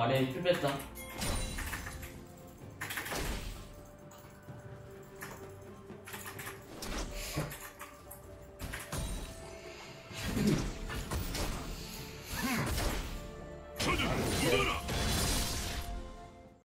아래에 큐 뺐다.